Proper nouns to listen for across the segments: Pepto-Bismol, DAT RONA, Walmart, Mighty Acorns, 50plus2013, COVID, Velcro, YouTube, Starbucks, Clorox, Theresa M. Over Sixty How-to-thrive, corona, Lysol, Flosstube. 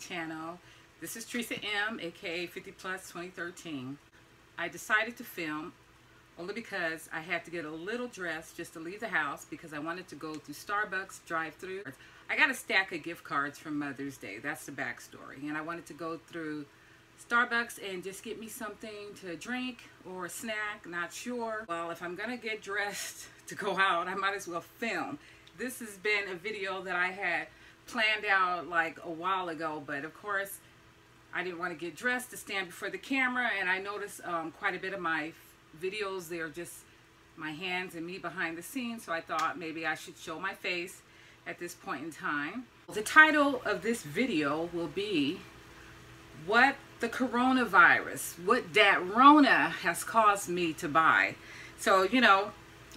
channel. This is Teresa M, aka 50plus2013. I decided to film only because I had to get a little dressed just to leave the house because I wanted to go to Starbucks drive-thru. I got a stack of gift cards from Mother's Day. That's the backstory. And I wanted to go through Starbucks and just get me something to drink or a snack, not sure. Well, if I'm gonna get dressed to go out, I might as well film. This has been a video that I had planned out like a while ago, but of course I didn't want to get dressed to stand before the camera. And I noticed quite a bit of my videos, they're just my hands and me behind the scenes, so I thought maybe I should show my face at this point in time. The title of this video will be what the coronavirus, what that Rona has caused me to buy. So, you know,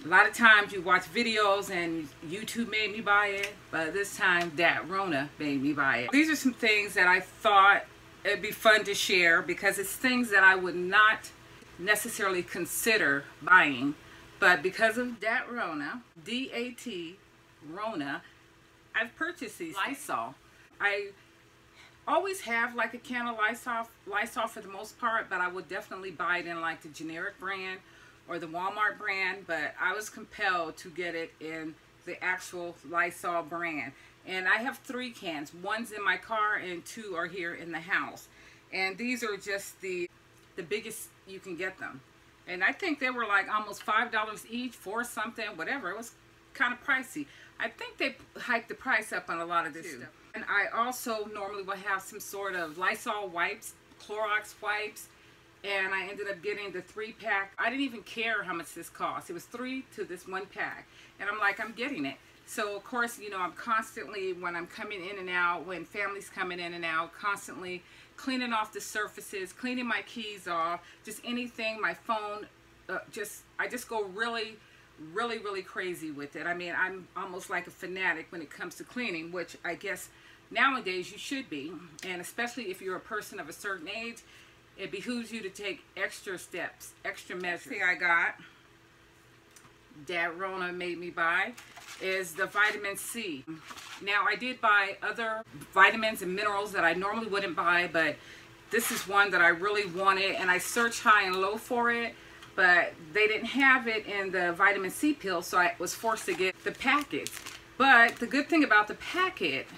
a lot of times you watch videos and YouTube made me buy it, but this time that Rona made me buy it. These are some things that I thought it'd be fun to share because it's things that I would not necessarily consider buying, but because of that Rona, D-A-T, Rona, I've purchased these. Lysol. I always have like a can of Lysol for the most part, but I would definitely buy it in like the generic brand or the Walmart brand, but I was compelled to get it in the actual Lysol brand. And I have 3 cans. 1's in my car and 2 are here in the house. And these are just the biggest you can get them. And I think they were like almost $5 each, 4 something, whatever. It was kind of pricey. I think they hiked the price up on a lot of this stuff. And I also normally will have some sort of Lysol wipes, Clorox wipes, and I ended up getting the 3-pack. I didn't even care how much this cost. It was 3 to this 1 pack. And I'm like, I'm getting it. So of course, you know, I'm constantly, when I'm coming in and out, when family's coming in and out, constantly cleaning off the surfaces, cleaning my keys off, just anything, my phone, I just go really crazy with it. I mean, I'm almost like a fanatic when it comes to cleaning, which I guess nowadays you should be. And especially if you're a person of a certain age, it behooves you to take extra steps, extra measures. The thing I got that Rona made me buy is the vitamin C. Now I did buy other vitamins and minerals that I normally wouldn't buy, but this is one that I really wanted, and I searched high and low for it, but they didn't have it in the vitamin C pill, so I was forced to get the packets. But the good thing about the packet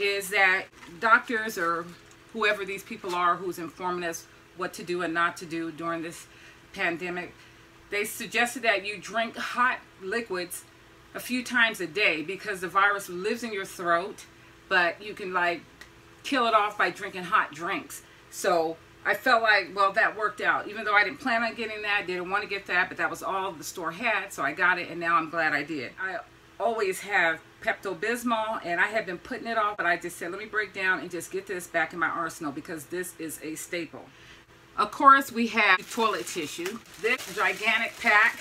is that doctors or whoever these people are who's informing us what to do and not to do during this pandemic, they suggested that you drink hot liquids a few times a day because the virus lives in your throat, but you can like kill it off by drinking hot drinks. So I felt like, well, that worked out. Even though I didn't plan on getting that, didn't want to get that, but that was all the store had, so I got it, and now I'm glad I did. I always have Pepto-Bismol, and I have been putting it off, but I just said, let me break down and just get this back in my arsenal because this is a staple. Of course, we have toilet tissue. This gigantic pack.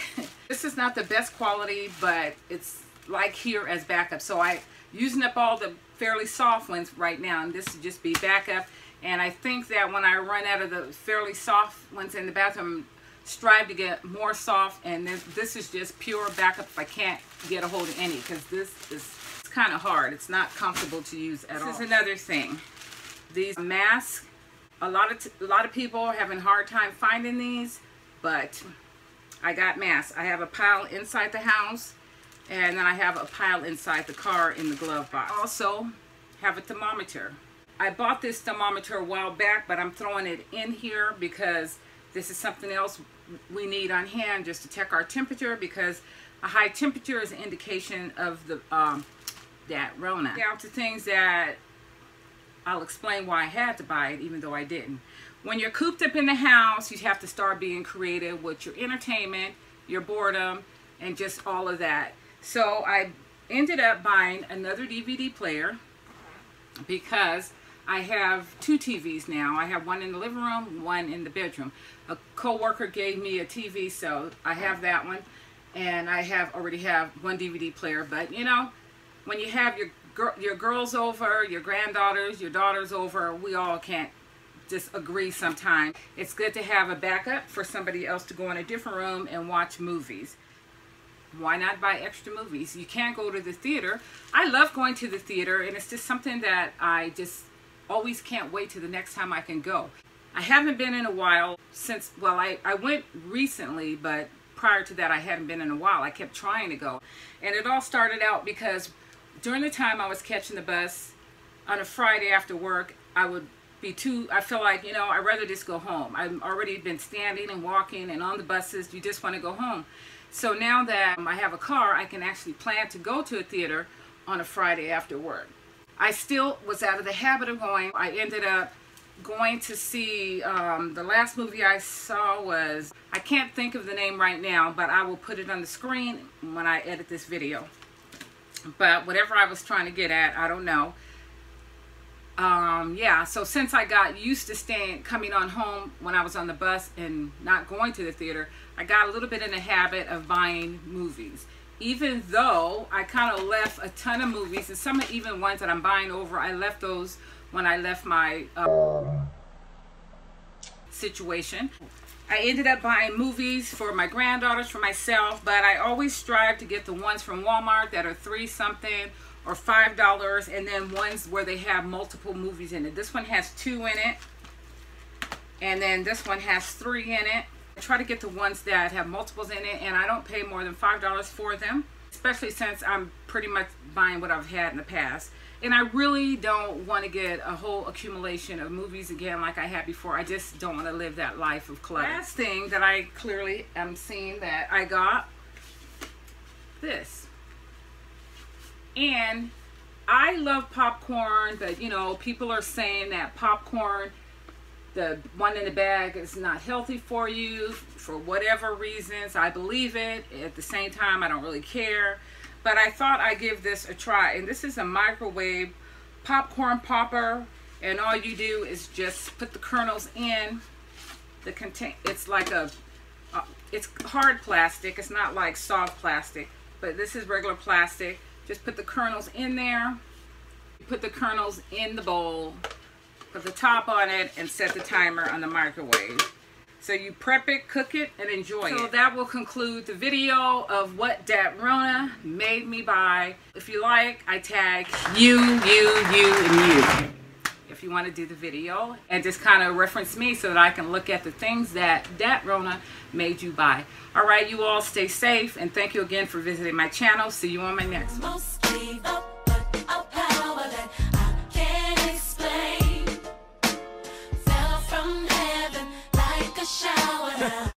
This is not the best quality, but it's like here as backup. So I'm using up all the fairly soft ones right now, and this would just be backup. And I think that when I run out of the fairly soft ones in the bathroom, strive to get more soft. And this is just pure backup if I can't get a hold of any, because this is kind of hard. It's not comfortable to use at all. This is another thing. These masks. A lot of people are having a hard time finding these, but I got masks. I have a pile inside the house, and then I have a pile inside the car in the glove box. I also have a thermometer. I bought this thermometer a while back, but I'm throwing it in here because this is something else we need on hand just to check our temperature, because a high temperature is an indication of the that Rona. Down to things that I'll explain why I had to buy it, even though I didn't. When you're cooped up in the house, you have to start being creative with your entertainment, your boredom, and just all of that. So I ended up buying another DVD player because I have 2 TVs now. I have one in the living room, one in the bedroom. A coworker gave me a TV, so I have that one, and I already have 1 DVD player. But you know, when you have your girls over, your granddaughters, your daughters over, we all can't just agree sometimes. It's good to have a backup for somebody else to go in a different room and watch movies. Why not buy extra movies? You can't go to the theater. I love going to the theater, and it's just something that I just always can't wait till the next time I can go. I haven't been in a while since, well, I went recently, but prior to that I hadn't been in a while. I kept trying to go. And it all started out because during the time I was catching the bus on a Friday after work, I would be too, I feel like, you know, I'd rather just go home. I've already been standing and walking and on the buses. You just want to go home. So now that I have a car, I can actually plan to go to a theater on a Friday after work. I still was out of the habit of going. I ended up going to see, the last movie I saw was, I can't think of the name right now, but I will put it on the screen when I edit this video. But whatever I was trying to get at, I don't know. Yeah, so since I got used to coming on home when I was on the bus and not going to the theater, I got a little bit in the habit of buying movies. Even though I kind of left a ton of movies, and some even ones that I'm buying over, I left those when I left my situation. I ended up buying movies for my granddaughters, for myself, but I always strive to get the ones from Walmart that are $3 something or $5, and then ones where they have multiple movies in it. This one has 2 in it, and then this one has 3 in it. I try to get the ones that have multiples in it, and I don't pay more than $5 for them, especially since I'm pretty much buying what I've had in the past. And I really don't want to get a whole accumulation of movies again like I had before. I just don't want to live that life of clutter. Last thing that I clearly am seeing that I got, this. And I love popcorn, but you know, people are saying that popcorn, the one in the bag, is not healthy for you for whatever reasons. I believe it. At the same time, I don't really care. But I thought I'd give this a try. And this is a microwave popcorn popper. And all you do is just put the kernels in the contain. It's like a, it's hard plastic. It's not like soft plastic, but this is regular plastic. Just put the kernels in there. Put the kernels in the bowl. Put the top on it and set the timer on the microwave. So you prep it, cook it, and enjoy it. So that will conclude the video of what Dat Rona made me buy. If you like, I tag you, you, and you. If you want to do the video and just kind of reference me so that I can look at the things that Dat Rona made you buy. All right, you all stay safe, and thank you again for visiting my channel. See you on my next one. Shower now.